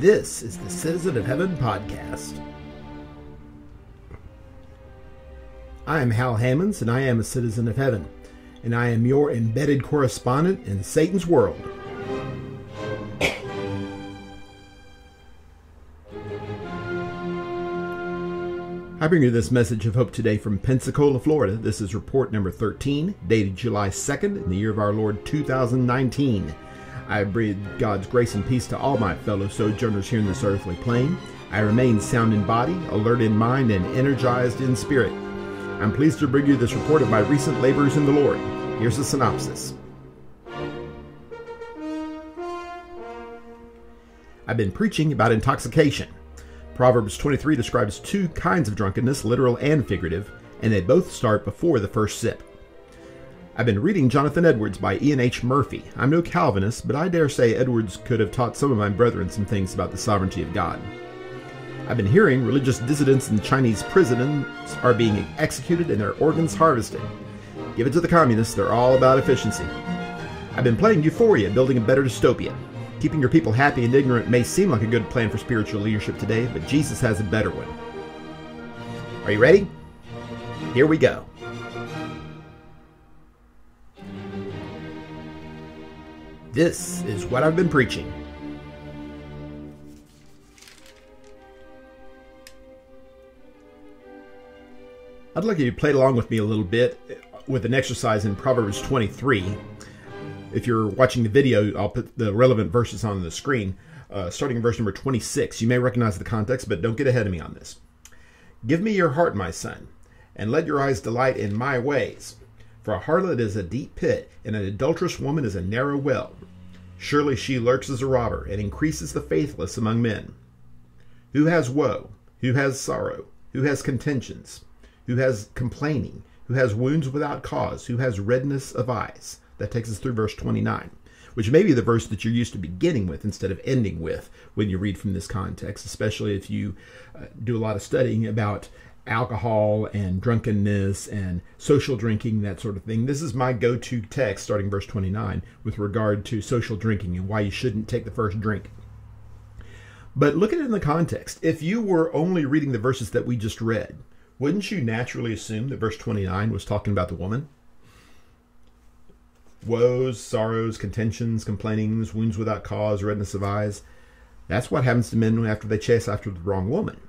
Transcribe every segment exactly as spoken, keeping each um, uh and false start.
This is the Citizen of Heaven podcast. I am Hal Hammons, and I am a Citizen of Heaven, and I am your embedded correspondent in Satan's world. I bring you this message of hope today from Pensacola, Florida. This is report number thirteen, dated July second in the year of our Lord two thousand nineteen. I breathe God's grace and peace to all my fellow sojourners here in this earthly plane. I remain sound in body, alert in mind, and energized in spirit. I'm pleased to bring you this report of my recent labors in the Lord. Here's a synopsis. I've been preaching about intoxication. Proverbs twenty-three describes two kinds of drunkenness, literal and figurative, and they both start before the first sip. I've been reading Jonathan Edwards by Iain H. Murphy. I'm no Calvinist, but I dare say Edwards could have taught some of my brethren some things about the sovereignty of God. I've been hearing religious dissidents in Chinese prisons are being executed and their organs harvested. Give it to the communists, they're all about efficiency. I've been playing Euphoria: Building a Better Dystopia. Keeping your people happy and ignorant may seem like a good plan for spiritual leadership today, but Jesus has a better one. Are you ready? Here we go. This is what I've been preaching. I'd like you to play along with me a little bit with an exercise in Proverbs twenty-three. If you're watching the video, I'll put the relevant verses on the screen, uh, starting in verse number twenty-six. You may recognize the context, but don't get ahead of me on this. Give me your heart, my son, and let your eyes delight in my ways. For a harlot is a deep pit, and an adulterous woman is a narrow well. Surely she lurks as a robber, and increases the faithless among men. Who has woe? Who has sorrow? Who has contentions? Who has complaining? Who has wounds without cause? Who has redness of eyes? That takes us through verse twenty-nine, which may be the verse that you're used to beginning with instead of ending with when you read from this context, especially if you uh, do a lot of studying about alcohol and drunkenness and social drinking, that sort of thing. This is my go-to text, starting verse twenty-nine, with regard to social drinking and why you shouldn't take the first drink. But look at it in the context. If you were only reading the verses that we just read, wouldn't you naturally assume that verse twenty-nine was talking about the woman? Woes, sorrows, contentions, complainings, wounds without cause, redness of eyes. That's what happens to men after they chase after the wrong woman.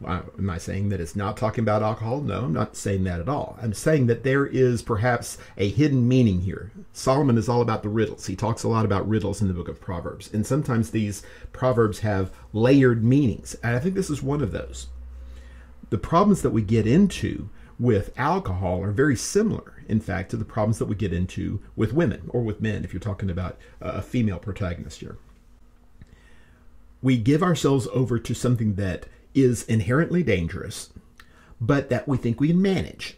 Well, am I saying that it's not talking about alcohol? No, I'm not saying that at all. I'm saying that there is perhaps a hidden meaning here. Solomon is all about the riddles. He talks a lot about riddles in the book of Proverbs. And sometimes these proverbs have layered meanings. And I think this is one of those. The problems that we get into with alcohol are very similar, in fact, to the problems that we get into with women or with men, if you're talking about a female protagonist here. We give ourselves over to something that is inherently dangerous, but that we think we can manage.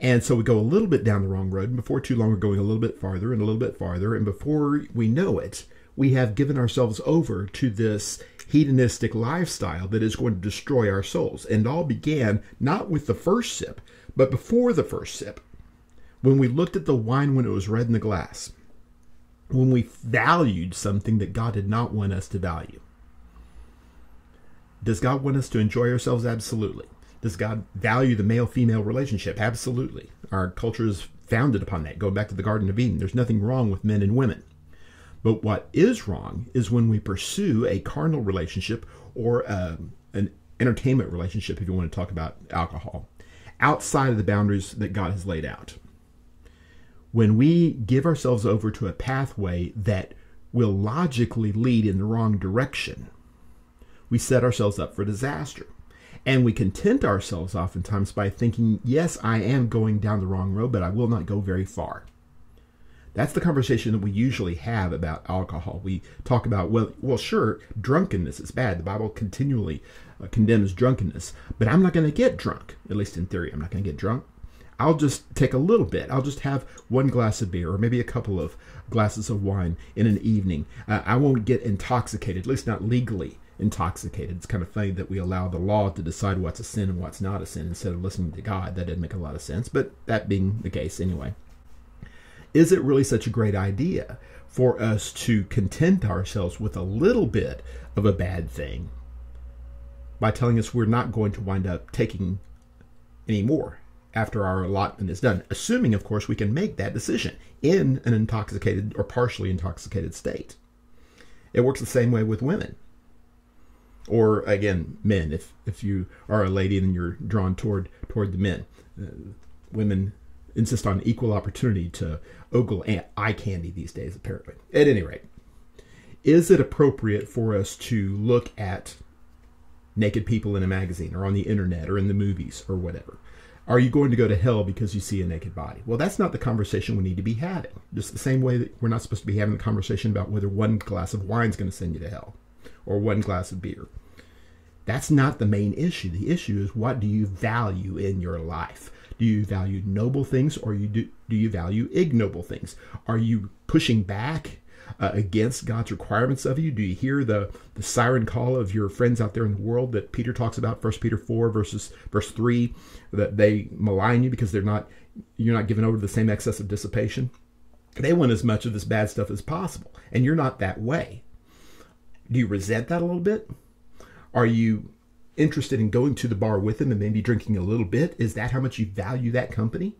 And so we go a little bit down the wrong road, and before too long, we're going a little bit farther and a little bit farther, and before we know it, we have given ourselves over to this hedonistic lifestyle that is going to destroy our souls. And all began not with the first sip, but before the first sip, when we looked at the wine when it was red in the glass, when we valued something that God did not want us to value. Does God want us to enjoy ourselves? Absolutely. Does God value the male-female relationship? Absolutely. Our culture is founded upon that. Going back to the Garden of Eden, there's nothing wrong with men and women. But what is wrong is when we pursue a carnal relationship or um, an entertainment relationship, if you want to talk about alcohol, outside of the boundaries that God has laid out. When we give ourselves over to a pathway that will logically lead in the wrong direction, we set ourselves up for disaster. And we content ourselves oftentimes by thinking, yes, I am going down the wrong road, but I will not go very far. That's the conversation that we usually have about alcohol. We talk about, well, well, sure, drunkenness is bad. The Bible continually uh, condemns drunkenness, but I'm not going to get drunk. At least in theory, I'm not going to get drunk. I'll just take a little bit. I'll just have one glass of beer or maybe a couple of glasses of wine in an evening. Uh, I won't get intoxicated, at least not legally intoxicated. It's kind of funny that we allow the law to decide what's a sin and what's not a sin instead of listening to God. That didn't make a lot of sense, but that being the case anyway. is it really such a great idea for us to content ourselves with a little bit of a bad thing by telling us we're not going to wind up taking any more after our allotment is done, assuming, of course, we can make that decision in an intoxicated or partially intoxicated state? It works the same way with women. Or, again, men, if, if you are a lady and you're drawn toward, toward the men. Uh, women insist on equal opportunity to ogle eye candy these days, apparently. At any rate, is it appropriate for us to look at naked people in a magazine or on the internet or in the movies or whatever? Are you going to go to hell because you see a naked body? Well, that's not the conversation we need to be having. Just the same way that we're not supposed to be having a conversation about whether one glass of wine is going to send you to hell or one glass of beer. That's not the main issue. The issue is, what do you value in your life? Do you value noble things, or you do, do you value ignoble things? Are you pushing back uh, against God's requirements of you? Do you hear the, the siren call of your friends out there in the world that Peter talks about, First Peter four, verses, verse three, that they malign you because they're not, you're not given over to the same excess of dissipation? They want as much of this bad stuff as possible, and you're not that way. Do you resent that a little bit? Are you interested in going to the bar with them and maybe drinking a little bit? Is that how much you value that company?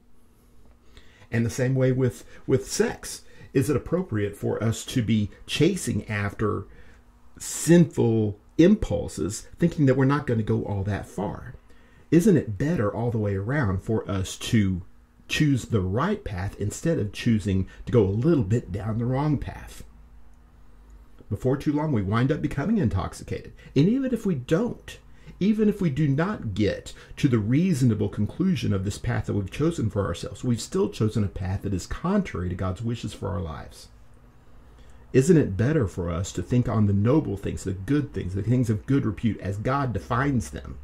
And the same way with, with sex. Is it appropriate for us to be chasing after sinful impulses, thinking that we're not going to go all that far? Isn't it better all the way around for us to choose the right path instead of choosing to go a little bit down the wrong path? Before too long, we wind up becoming intoxicated. And even if we don't, even if we do not get to the reasonable conclusion of this path that we've chosen for ourselves, we've still chosen a path that is contrary to God's wishes for our lives. Isn't it better for us to think on the noble things, the good things, the things of good repute as God defines them?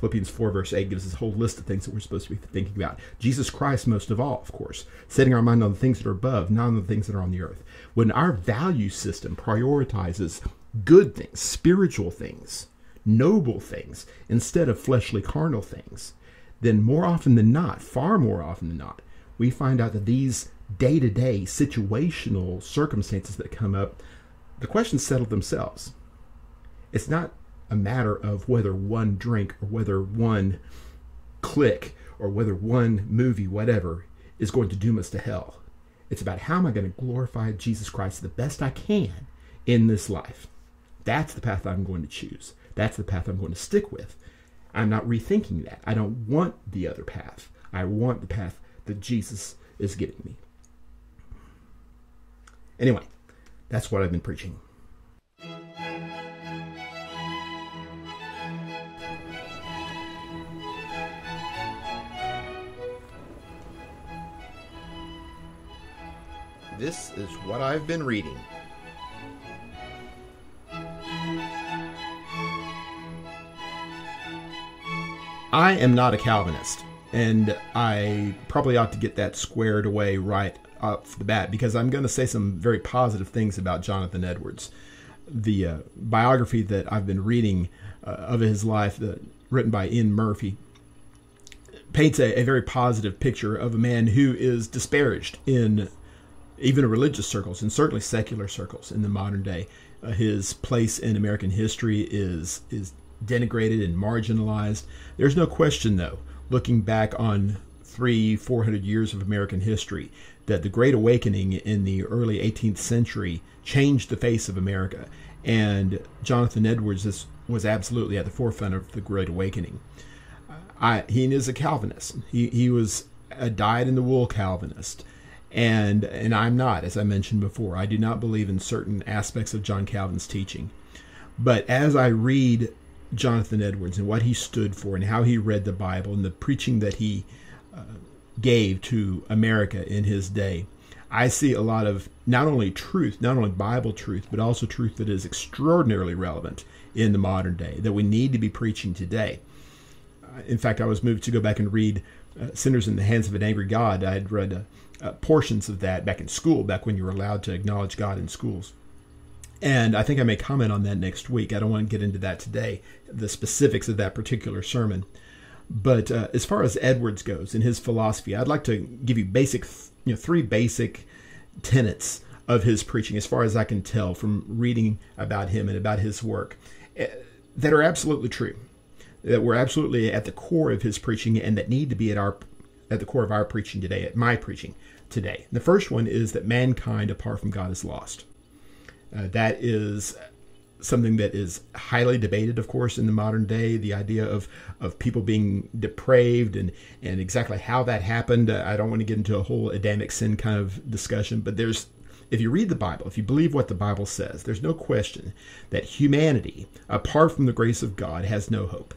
Philippians four verse eight gives us a whole list of things that we're supposed to be thinking about. Jesus Christ most of all, of course. Setting our mind on the things that are above, not on the things that are on the earth. When our value system prioritizes good things, spiritual things, noble things, instead of fleshly carnal things, then more often than not, far more often than not, we find out that these day-to-day situational circumstances that come up, the questions settle themselves. It's not a matter of whether one drink or whether one click or whether one movie, whatever, is going to doom us to hell. It's about, how am I going to glorify Jesus Christ the best I can in this life? That's the path I'm going to choose. That's the path I'm going to stick with. I'm not rethinking that. I don't want the other path. I want the path that Jesus is giving me. Anyway, that's what I've been preaching. This is what I've been reading. I am not a Calvinist, and I probably ought to get that squared away right off the bat, because I'm going to say some very positive things about Jonathan Edwards. The uh, biography that I've been reading uh, of his life, uh, written by Iain Murphy, paints a, a very positive picture of a man who is disparaged in even religious circles, and certainly secular circles in the modern day. Uh, his place in American history is is denigrated and marginalized. There's no question, though, looking back on three, four hundred years of American history, that the Great Awakening in the early eighteenth century changed the face of America, and Jonathan Edwards is, was absolutely at the forefront of the Great Awakening. I, he is a Calvinist. He, he was a dyed-in-the-wool Calvinist. And and I'm not, as I mentioned before. I do not believe in certain aspects of John Calvin's teaching. But as I read Jonathan Edwards and what he stood for and how he read the Bible and the preaching that he uh, gave to America in his day, I see a lot of not only truth, not only Bible truth, but also truth that is extraordinarily relevant in the modern day, that we need to be preaching today. Uh, in fact, I was moved to go back and read uh, Sinners in the Hands of an Angry God. I had read... Uh, Uh, portions of that back in school, back when you were allowed to acknowledge God in schools. And I think I may comment on that next week. I don't want to get into that today, the specifics of that particular sermon. But uh, as far as Edwards goes in his philosophy, I'd like to give you basic, you know, three basic tenets of his preaching, as far as I can tell from reading about him and about his work, that are absolutely true, that were absolutely at the core of his preaching and that need to be at our at the core of our preaching today, at my preaching today. The first one is that mankind, apart from God, is lost. Uh, that is something that is highly debated, of course, in the modern day, the idea of, of people being depraved and, and exactly how that happened. Uh, I don't want to get into a whole Adamic sin kind of discussion, but there's, if you read the Bible, if you believe what the Bible says, there's no question that humanity, apart from the grace of God, has no hope.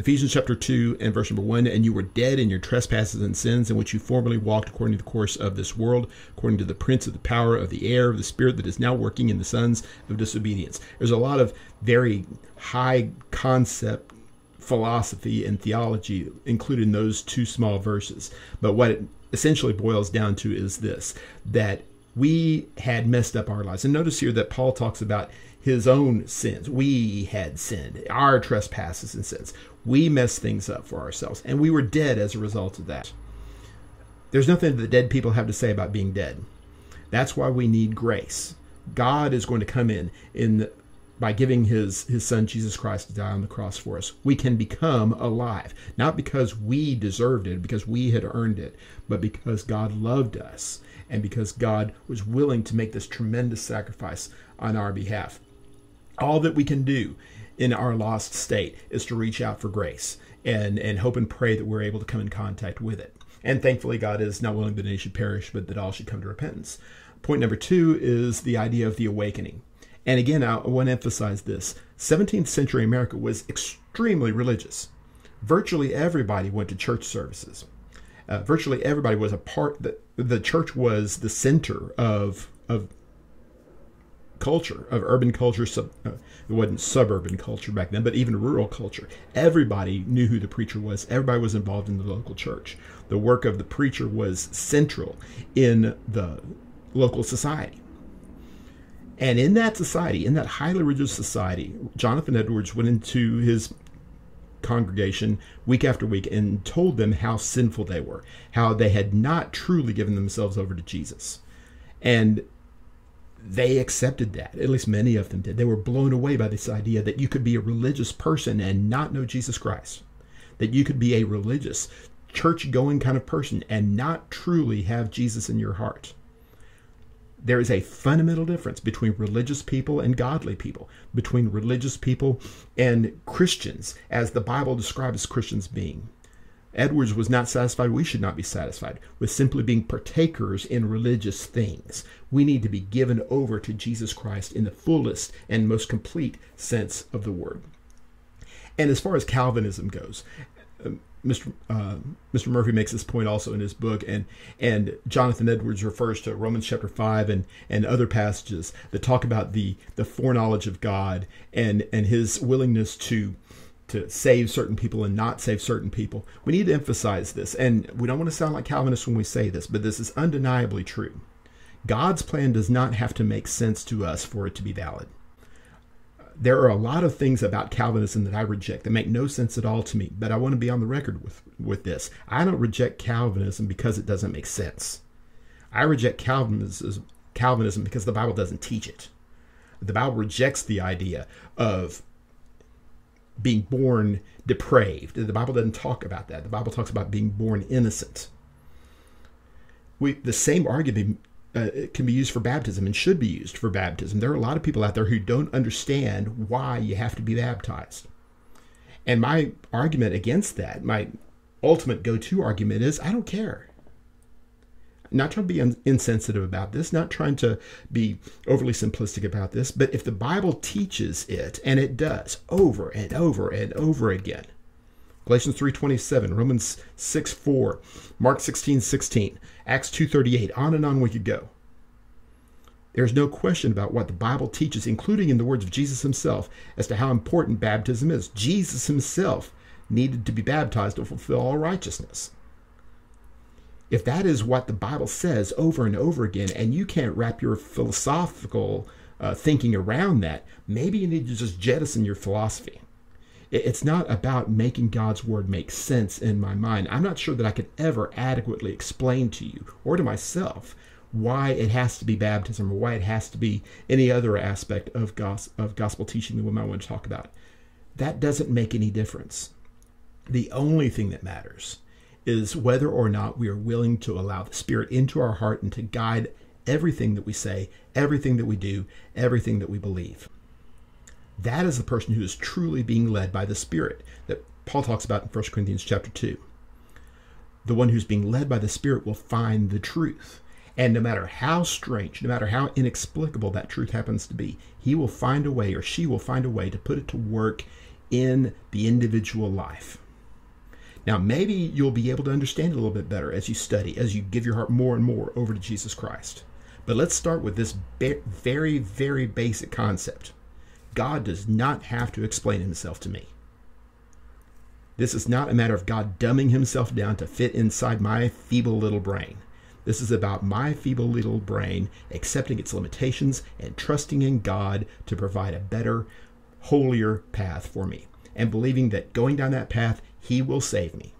Ephesians chapter two and verse number one, "And you were dead in your trespasses and sins in which you formerly walked according to the course of this world, according to the prince of the power of the air, of the spirit that is now working in the sons of disobedience." There's a lot of very high concept philosophy and theology included in those two small verses. But what it essentially boils down to is this, that we had messed up our lives. And notice here that Paul talks about his own sins. We had sinned, our trespasses and sins. We messed things up for ourselves, and we were dead as a result of that. There's nothing that dead people have to say about being dead. That's why we need grace. God is going to come in, in the, by giving his, his son Jesus Christ to die on the cross for us. We can become alive, not because we deserved it, because we had earned it, but because God loved us and because God was willing to make this tremendous sacrifice on our behalf. All that we can do in our lost state is to reach out for grace and, and hope and pray that we're able to come in contact with it. And thankfully, God is not willing that any should perish, but that all should come to repentance. Point number two is the idea of the awakening. And again, I want to emphasize this. seventeenth century America was extremely religious. Virtually everybody went to church services. Uh, virtually everybody was a part, the, the church was the center of of. culture, of urban culture. Sub, uh, it wasn't suburban culture back then, but even rural culture. Everybody knew who the preacher was. Everybody was involved in the local church. The work of the preacher was central in the local society. And in that society, in that highly religious society, Jonathan Edwards went into his congregation week after week and told them how sinful they were, how they had not truly given themselves over to Jesus. And they accepted that, at least many of them did. They were blown away by this idea that you could be a religious person and not know Jesus Christ, that you could be a religious, church-going kind of person and not truly have Jesus in your heart. There is a fundamental difference between religious people and godly people, between religious people and Christians, as the Bible describes Christians being. Edwards was not satisfied. We should not be satisfied with simply being partakers in religious things. We need to be given over to Jesus Christ in the fullest and most complete sense of the word. And as far as Calvinism goes, uh, Mister Uh, Mister Murphy makes this point also in his book, and and Jonathan Edwards refers to Romans chapter five and and other passages that talk about the the foreknowledge of God and and his willingness to. to save certain people and not save certain people. We need to emphasize this, and we don't want to sound like Calvinists when we say this, but this is undeniably true. God's plan does not have to make sense to us for it to be valid. There are a lot of things about Calvinism that I reject that make no sense at all to me, but I want to be on the record with, with this. I don't reject Calvinism because it doesn't make sense. I reject Calvinism, Calvinism because the Bible doesn't teach it. The Bible rejects the idea of being born depraved. The Bible doesn't talk about that. The Bible talks about being born innocent. We, the same argument uh, can be used for baptism and should be used for baptism. There are a lot of people out there who don't understand why you have to be baptized. And my argument against that, my ultimate go-to argument is, I don't care. I'm not trying to be insensitive about this, not trying to be overly simplistic about this, but if the Bible teaches it, and it does over and over and over again, Galatians three twenty-seven, Romans six four, Mark sixteen sixteen, Acts two thirty-eight, on and on we could go. There's no question about what the Bible teaches, including in the words of Jesus himself, as to how important baptism is. Jesus himself needed to be baptized to fulfill all righteousness. If that is what the Bible says over and over again, and you can't wrap your philosophical uh, thinking around that, maybe you need to just jettison your philosophy. It's not about making God's word make sense in my mind. I'm not sure that I could ever adequately explain to you or to myself why it has to be baptism or why it has to be any other aspect of gospel teaching that we might want to talk about. That doesn't make any difference. The only thing that matters is whether or not we are willing to allow the Spirit into our heart and to guide everything that we say, everything that we do, everything that we believe. That is the person who is truly being led by the Spirit that Paul talks about in First Corinthians chapter two. The one who's being led by the Spirit will find the truth. And no matter how strange, no matter how inexplicable that truth happens to be, he will find a way, or she will find a way, to put it to work in the individual life. Now, maybe you'll be able to understand it a little bit better as you study, as you give your heart more and more over to Jesus Christ. But let's start with this very, very basic concept. God does not have to explain himself to me. This is not a matter of God dumbing himself down to fit inside my feeble little brain. This is about my feeble little brain accepting its limitations and trusting in God to provide a better, holier path for me, and believing that going down that path, he will save me.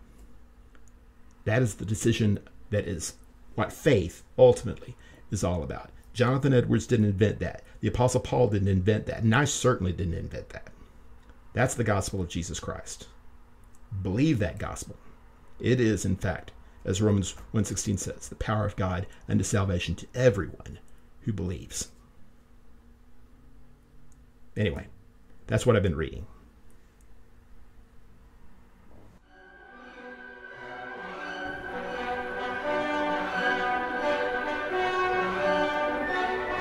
That is the decision that is what faith ultimately is all about. Jonathan Edwards didn't invent that. The Apostle Paul didn't invent that. And I certainly didn't invent that. That's the gospel of Jesus Christ. Believe that gospel. It is, in fact, as Romans one sixteen says, the power of God unto salvation to everyone who believes. Anyway, that's what I've been reading.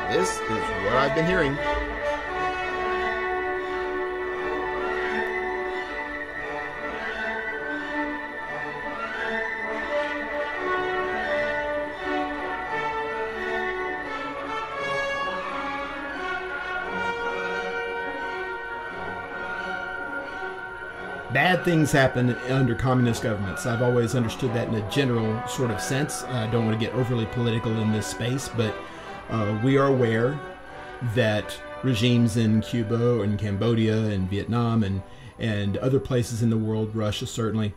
This is what I've been hearing. Bad things happen under communist governments. I've always understood that in a general sort of sense. I don't want to get overly political in this space, but Uh, we are aware that regimes in Cuba and Cambodia and Vietnam and, and other places in the world, Russia certainly,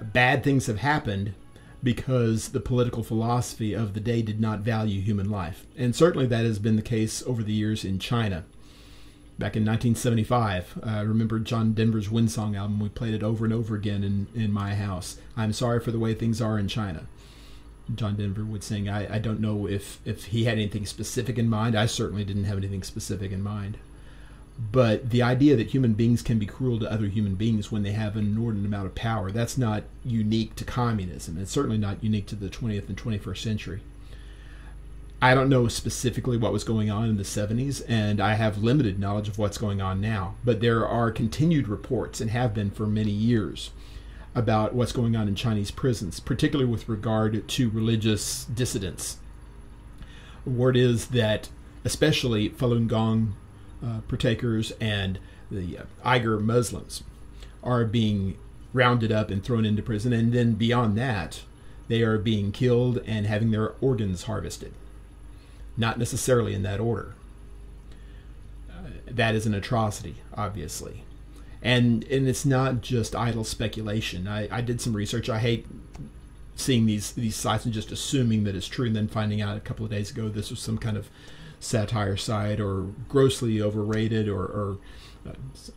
bad things have happened because the political philosophy of the day did not value human life. And certainly that has been the case over the years in China. Back in nineteen seventy-five, I uh, remember John Denver's Wind Song album. We played it over and over again in, in my house. I'm sorry for the way things are in China. John Denver would sing. I, I don't know if, if he had anything specific in mind. I certainly didn't have anything specific in mind. But the idea that human beings can be cruel to other human beings when they have an inordinate amount of power, that's not unique to communism. It's certainly not unique to the twentieth and twenty-first century. I don't know specifically what was going on in the seventies, and I have limited knowledge of what's going on now. But there are continued reports, and have been for many years, about what's going on in Chinese prisons, particularly with regard to religious dissidents. Word is that especially Falun Gong uh, partakers and the uh, Uyghur Muslims are being rounded up and thrown into prison, and then beyond that, they are being killed and having their organs harvested. Not necessarily in that order. Uh, that is an atrocity, obviously. And, and it's not just idle speculation. I, I did some research. I hate seeing these, these sites and just assuming that it's true and then finding out a couple of days ago this was some kind of satire site or grossly overrated or, or uh,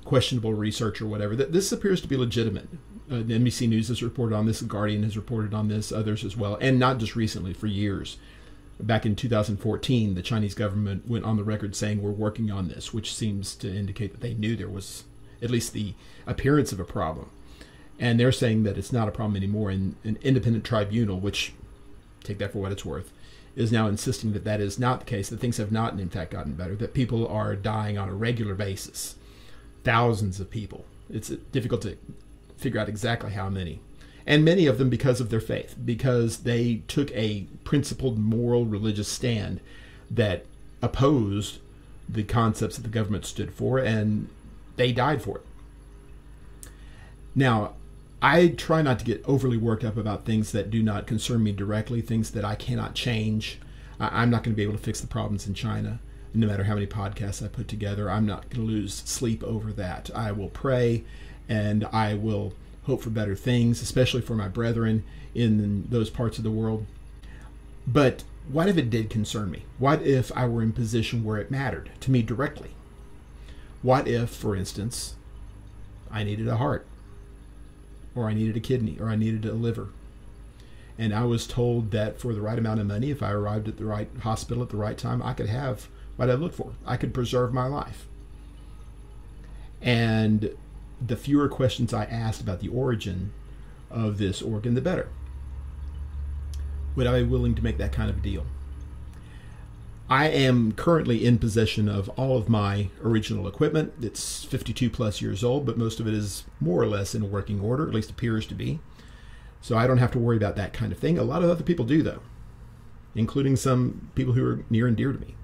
questionable research or whatever. This appears to be legitimate. Uh, the N B C News has reported on this. The Guardian has reported on this. Others as well. And not just recently, for years. Back in two thousand fourteen, the Chinese government went on the record saying we're working on this, which seems to indicate that they knew there was at least the appearance of a problem. And they're saying that it's not a problem anymore. And an independent tribunal, which, take that for what it's worth, is now insisting that that is not the case, that things have not, in fact, gotten better, that people are dying on a regular basis. Thousands of people. It's difficult to figure out exactly how many. And many of them because of their faith, because they took a principled moral religious stand that opposed the concepts that the government stood for, and they died for it. Now, I try not to get overly worked up about things that do not concern me directly, things that I cannot change. I'm not going to be able to fix the problems in China. no matter how many podcasts I put together, I'm not going to lose sleep over that. I will pray, and I will hope for better things, especially for my brethren in those parts of the world. But what if it did concern me? What if I were in a position where it mattered to me directly? What if, for instance, I needed a heart, or I needed a kidney, or I needed a liver, and I was told that for the right amount of money, if I arrived at the right hospital at the right time, I could have what I looked for. I could preserve my life. And the fewer questions I asked about the origin of this organ, the better. Would I be willing to make that kind of deal? I am currently in possession of all of my original equipment. It's fifty-two plus years old, but most of it is more or less in working order, at least appears to be. So I don't have to worry about that kind of thing. A lot of other people do, though, including some people who are near and dear to me.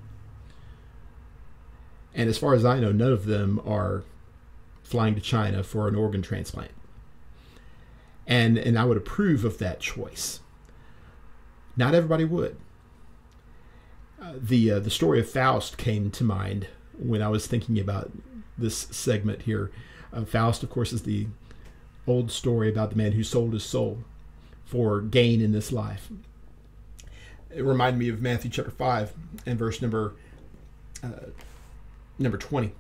And as far as I know, none of them are flying to China for an organ transplant. And, and I would approve of that choice. Not everybody would. Uh, the, uh, the story of Faust came to mind when I was thinking about this segment here. Uh, Faust, of course, is the old story about the man who sold his soul for gain in this life. It reminded me of Matthew chapter five and verse number uh, number twenty,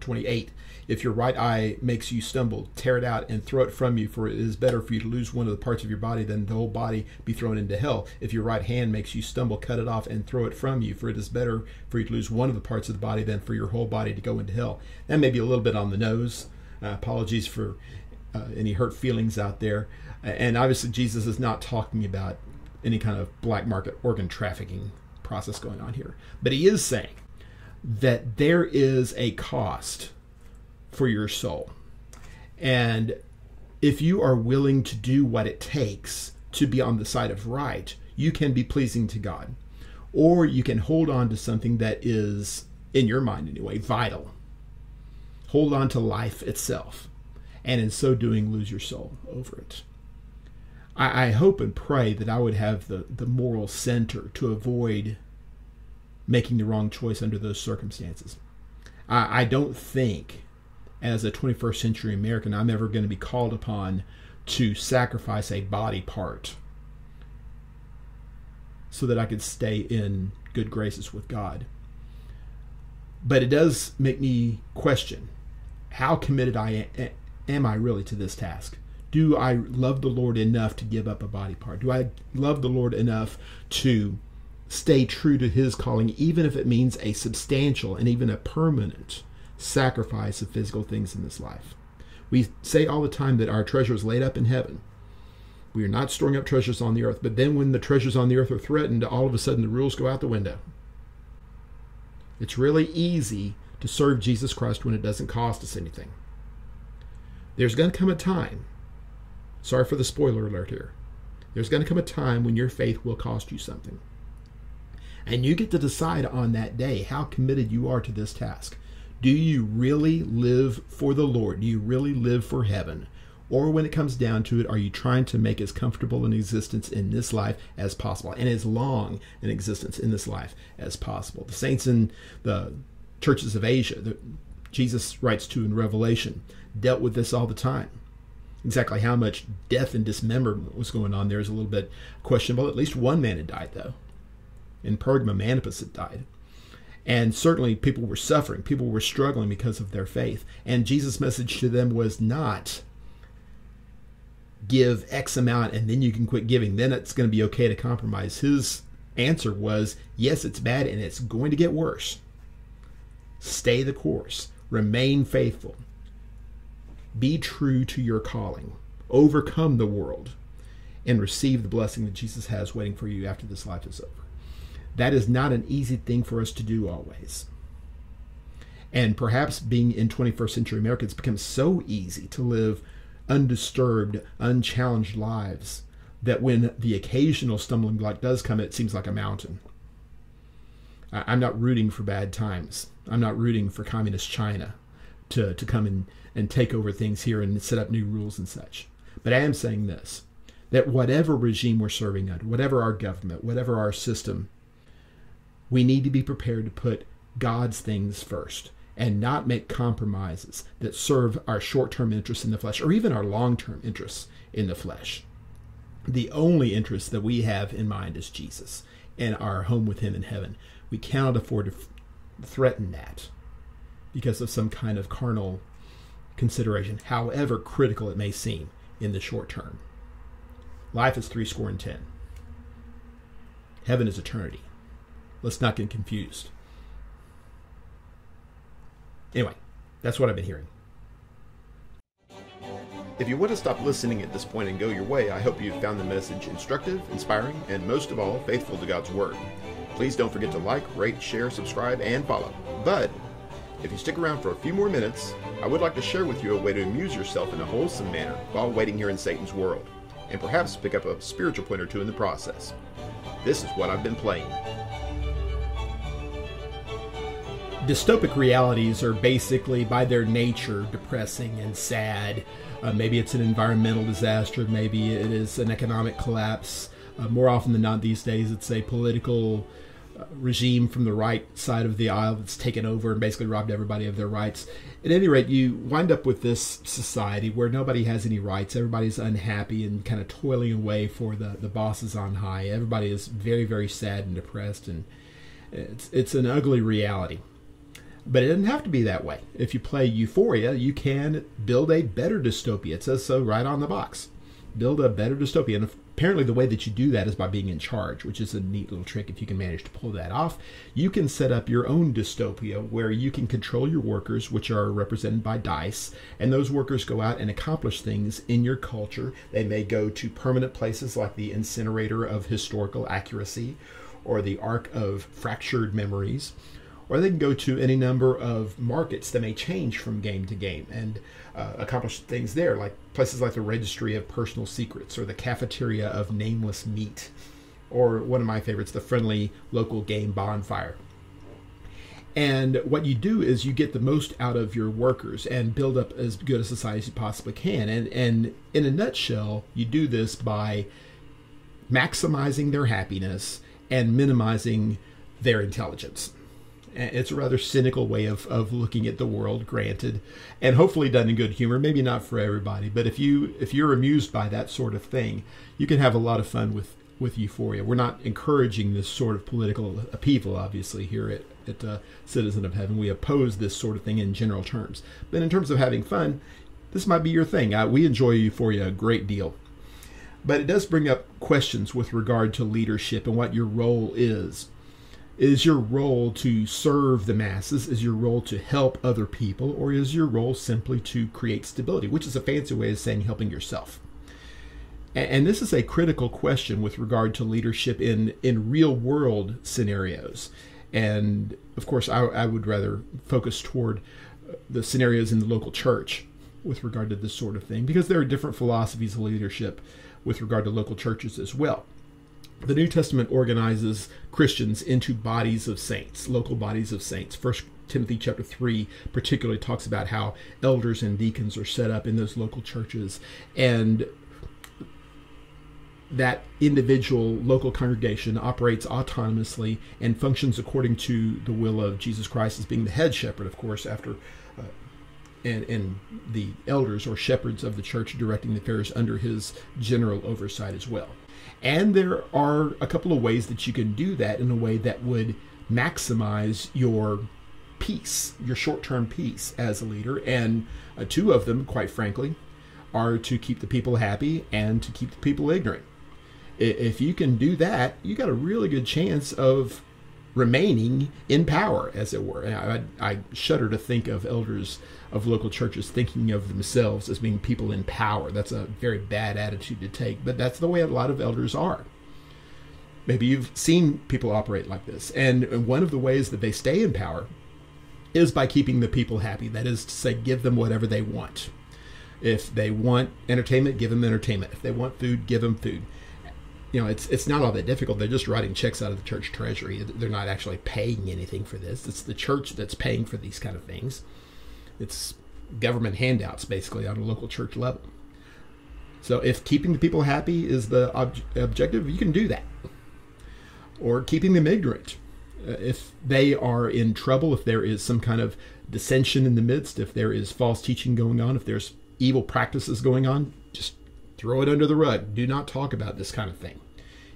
twenty-eight. If your right eye makes you stumble, tear it out and throw it from you, for it is better for you to lose one of the parts of your body than the whole body be thrown into hell. If your right hand makes you stumble, cut it off and throw it from you, for it is better for you to lose one of the parts of the body than for your whole body to go into hell. That may be a little bit on the nose. Uh, apologies for uh, any hurt feelings out there. And obviously Jesus is not talking about any kind of black market organ trafficking process going on here. But he is saying that there is a cost for your soul. And if you are willing to do what it takes to be on the side of right, you can be pleasing to God. Or you can hold on to something that is, in your mind anyway, vital. Hold on to life itself, and in so doing lose your soul over it. I, I hope and pray that I would have the, the moral center to avoid making the wrong choice under those circumstances. I, I don't think, as a twenty-first century American, I'm ever going to be called upon to sacrifice a body part so that I could stay in good graces with God. But it does make me question, how committed I am, am I really to this task? Do I love the Lord enough to give up a body part? Do I love the Lord enough to stay true to his calling, even if it means a substantial and even a permanent sacrifice of physical things in this life? We say all the time that our treasure is laid up in heaven. We are not storing up treasures on the earth. But then when the treasures on the earth are threatened, all of a sudden the rules go out the window. It's really easy to serve Jesus Christ when it doesn't cost us anything. There's going to come a time, sorry for the spoiler alert here, there's going to come a time when your faith will cost you something. And you get to decide on that day how committed you are to this task. Do you really live for the Lord? Do you really live for heaven? Or when it comes down to it, are you trying to make as comfortable an existence in this life as possible, and as long an existence in this life as possible? The saints in the churches of Asia that Jesus writes to in Revelation dealt with this all the time. Exactly how much death and dismemberment was going on there is a little bit questionable. At least one man had died, though. In Pergamum, Antipas had died. And certainly people were suffering. People were struggling because of their faith. And Jesus' message to them was not, give X amount and then you can quit giving. Then it's going to be okay to compromise. His answer was, yes, it's bad and it's going to get worse. Stay the course. Remain faithful. Be true to your calling. Overcome the world and receive the blessing that Jesus has waiting for you after this life is over. That is not an easy thing for us to do always. And perhaps being in twenty-first century America, it's become so easy to live undisturbed, unchallenged lives that when the occasional stumbling block does come, it seems like a mountain. I'm not rooting for bad times. I'm not rooting for communist China to, to come and, and take over things here and set up new rules and such. But I am saying this, that whatever regime we're serving under, whatever our government, whatever our system, we need to be prepared to put God's things first and not make compromises that serve our short-term interests in the flesh or even our long-term interests in the flesh. The only interest that we have in mind is Jesus and our home with him in heaven. We cannot afford to f- threaten that because of some kind of carnal consideration, however critical it may seem in the short term. Life is three score and ten. Heaven is eternity. Let's not get confused. Anyway, that's what I've been hearing. If you want to stop listening at this point and go your way, I hope you've found the message instructive, inspiring, and most of all, faithful to God's Word. Please don't forget to like, rate, share, subscribe, and follow. But if you stick around for a few more minutes, I would like to share with you a way to amuse yourself in a wholesome manner while waiting here in Satan's world, and perhaps pick up a spiritual point or two in the process. This is what I've been playing. Dystopic realities are basically, by their nature, depressing and sad. Uh, maybe it's an environmental disaster. Maybe it is an economic collapse. Uh, more often than not these days, it's a political uh, regime from the right side of the aisle that's taken over and basically robbed everybody of their rights. At any rate, you wind up with this society where nobody has any rights. Everybody's unhappy and kind of toiling away for the, the bosses on high. Everybody is very, very sad and depressed, and it's it's an ugly reality. But it doesn't have to be that way. If you play Euphoria, you can build a better dystopia. It says so right on the box. Build a better dystopia. And apparently the way that you do that is by being in charge, which is a neat little trick if you can manage to pull that off. You can set up your own dystopia where you can control your workers, which are represented by dice. And those workers go out and accomplish things in your culture. They may go to permanent places like the incinerator of historical accuracy or the arc of fractured memories. Or they can go to any number of markets that may change from game to game and uh, accomplish things there, like places like the Registry of Personal Secrets or the Cafeteria of Nameless Meat, or one of my favorites, the Friendly Local Game Bonfire. And what you do is you get the most out of your workers and build up as good a society as you possibly can. And, and in a nutshell, you do this by maximizing their happiness and minimizing their intelligence. It's a rather cynical way of, of looking at the world, granted, and hopefully done in good humor. Maybe not for everybody, but if, you, if you're amused by that sort of thing, you can have a lot of fun with, with Euphoria. We're not encouraging this sort of political upheaval, obviously, here at, at uh, Citizen of Heaven. We oppose this sort of thing in general terms. But in terms of having fun, this might be your thing. Uh, we enjoy Euphoria a great deal. But it does bring up questions with regard to leadership and what your role is. Is your role to serve the masses? Is your role to help other people? Or is your role simply to create stability, which is a fancy way of saying helping yourself? And this is a critical question with regard to leadership in, in real-world scenarios. And, of course, I, I would rather focus toward the scenarios in the local church with regard to this sort of thing, because there are different philosophies of leadership with regard to local churches as well. The New Testament organizes Christians into bodies of saints, local bodies of saints. First Timothy chapter three particularly talks about how elders and deacons are set up in those local churches, and that individual local congregation operates autonomously and functions according to the will of Jesus Christ as being the head shepherd, of course, after uh, and, and the elders or shepherds of the church directing the affairs under his general oversight as well. And there are a couple of ways that you can do that in a way that would maximize your peace, your short-term peace as a leader. And uh, two of them, quite frankly, are to keep the people happy and to keep the people ignorant. If you can do that, you got a really good chance of remaining in power, as it were. And I, I shudder to think of elders of local churches thinking of themselves as being people in power. That's a very bad attitude to take, but that's the way a lot of elders are. Maybe you've seen people operate like this. And one of the ways that they stay in power is by keeping the people happy. That is to say, give them whatever they want. If they want entertainment, give them entertainment. If they want food, give them food. You know, it's it's not all that difficult. They're just writing checks out of the church treasury. They're not actually paying anything for this. It's the church that's paying for these kind of things. It's government handouts, basically, on a local church level. So if keeping the people happy is the ob- objective, you can do that. Or keeping them ignorant if they are in trouble, if there is some kind of dissension in the midst, if there is false teaching going on, if there's evil practices going on, just throw it under the rug. Do not talk about this kind of thing.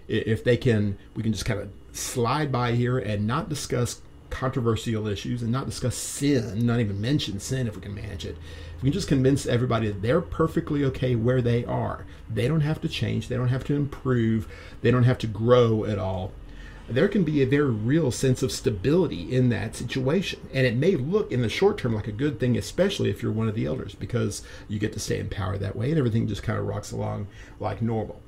If they can, we can just kind of slide by here and not discuss controversial issues and not discuss sin, not even mention sin if we can manage it. If we can just convince everybody that they're perfectly okay where they are. They don't have to change. They don't have to improve. They don't have to grow at all. There can be a very real sense of stability in that situation. And it may look in the short term like a good thing, especially if you're one of the elders, because you get to stay in power that way and everything just kind of rocks along like normal.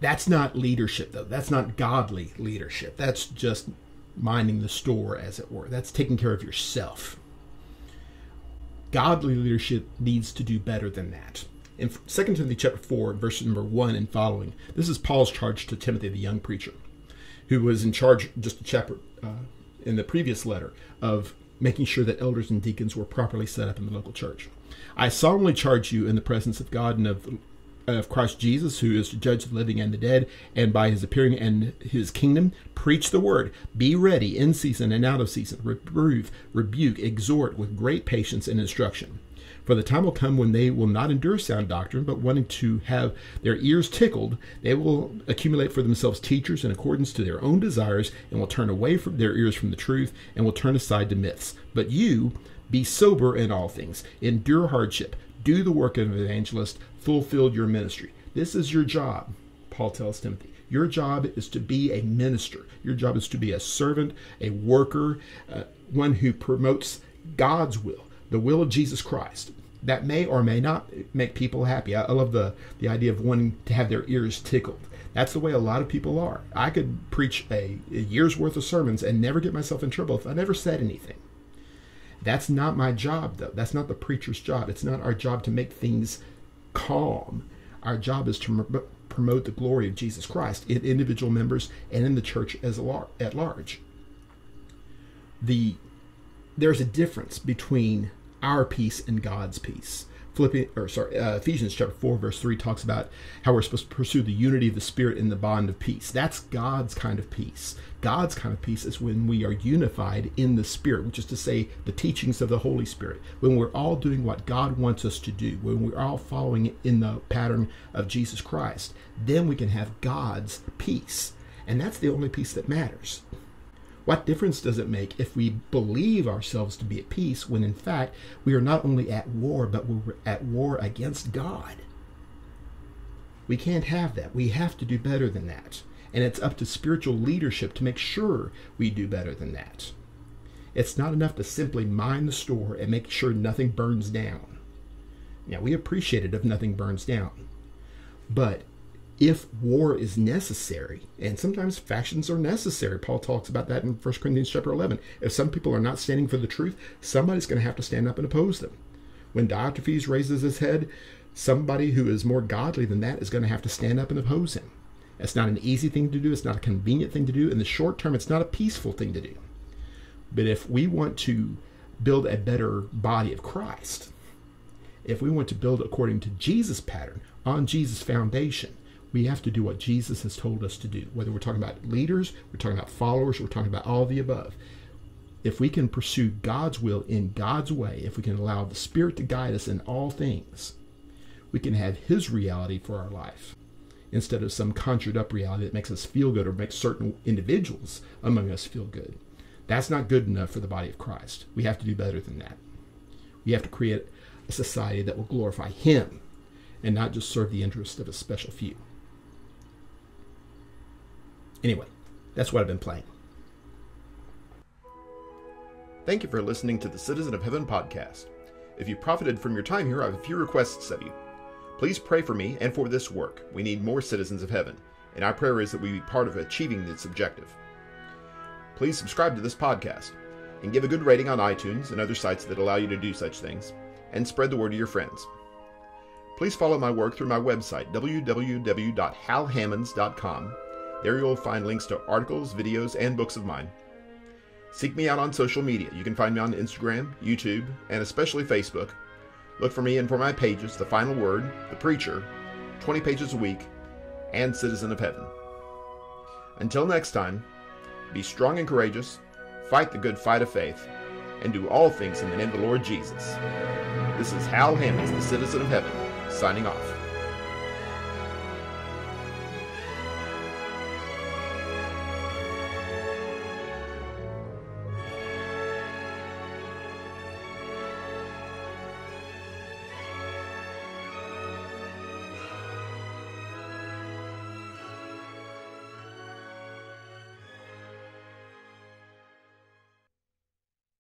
That's not leadership, though. That's not godly leadership. That's just minding the store, as it were. That's taking care of yourself. Godly leadership needs to do better than that. In Second Timothy chapter four, verses number one and following, this is Paul's charge to Timothy, the young preacher, who was in charge just a chapter uh, in the previous letter of making sure that elders and deacons were properly set up in the local church. I solemnly charge you in the presence of God and of, of Christ Jesus, who is to judge the living and the dead, and by his appearing and his kingdom, preach the word. Be ready in season and out of season. Reprove, rebuke, exhort with great patience and instruction. For the time will come when they will not endure sound doctrine, but wanting to have their ears tickled, they will accumulate for themselves teachers in accordance to their own desires, and will turn away from their ears from the truth, and will turn aside to myths. But you, be sober in all things, endure hardship, do the work of an evangelist, fulfill your ministry. This is your job, Paul tells Timothy. Your job is to be a minister. Your job is to be a servant, a worker, uh, one who promotes God's will. The will of Jesus Christ. That may or may not make people happy. I, I love the, the idea of wanting to have their ears tickled. That's the way a lot of people are. I could preach a, a year's worth of sermons and never get myself in trouble if I never said anything. That's not my job, though. That's not the preacher's job. It's not our job to make things calm. Our job is to promote the glory of Jesus Christ in individual members and in the church as a, at large. The, there's a difference between our peace and God's peace. Philippians, or sorry, uh, Ephesians chapter four verse three talks about how we're supposed to pursue the unity of the Spirit in the bond of peace. That's God's kind of peace. God's kind of peace is when we are unified in the Spirit, which is to say the teachings of the Holy Spirit, when we're all doing what God wants us to do, when we're all following in the pattern of Jesus Christ, then we can have God's peace. And that's the only peace that matters. What difference does it make if we believe ourselves to be at peace when, in fact, we are not only at war, but we're at war against God? We can't have that. We have to do better than that. And it's up to spiritual leadership to make sure we do better than that. It's not enough to simply mind the store and make sure nothing burns down. Now, we appreciate it if nothing burns down. But if war is necessary, and sometimes factions are necessary, Paul talks about that in First Corinthians chapter eleven. If some people are not standing for the truth, somebody's going to have to stand up and oppose them. When Diotrephes raises his head, somebody who is more godly than that is going to have to stand up and oppose him. It's not an easy thing to do. It's not a convenient thing to do. In the short term, it's not a peaceful thing to do. But if we want to build a better body of Christ, if we want to build according to Jesus' pattern, on Jesus' foundation, we have to do what Jesus has told us to do. Whether we're talking about leaders, we're talking about followers, we're talking about all of the above. If we can pursue God's will in God's way, if we can allow the Spirit to guide us in all things, we can have His reality for our life instead of some conjured up reality that makes us feel good or makes certain individuals among us feel good. That's not good enough for the body of Christ. We have to do better than that. We have to create a society that will glorify Him and not just serve the interests of a special few. Anyway, that's what I've been playing. Thank you for listening to the Citizen of Heaven podcast. If you profited from your time here, I have a few requests of you. Please pray for me and for this work. We need more Citizens of Heaven, and our prayer is that we be part of achieving this objective. Please subscribe to this podcast and give a good rating on iTunes and other sites that allow you to do such things, and spread the word to your friends. Please follow my work through my website, w w w dot hal hammons dot com. There you'll find links to articles, videos, and books of mine. Seek me out on social media. You can find me on Instagram, YouTube, and especially Facebook. Look for me and for my pages, The Final Word, The Preacher, twenty pages a week, and Citizen of Heaven. Until next time, Be strong and courageous, fight the good fight of faith, and do all things in the name of the Lord Jesus. This is Hal Hammons, the Citizen of Heaven, signing off.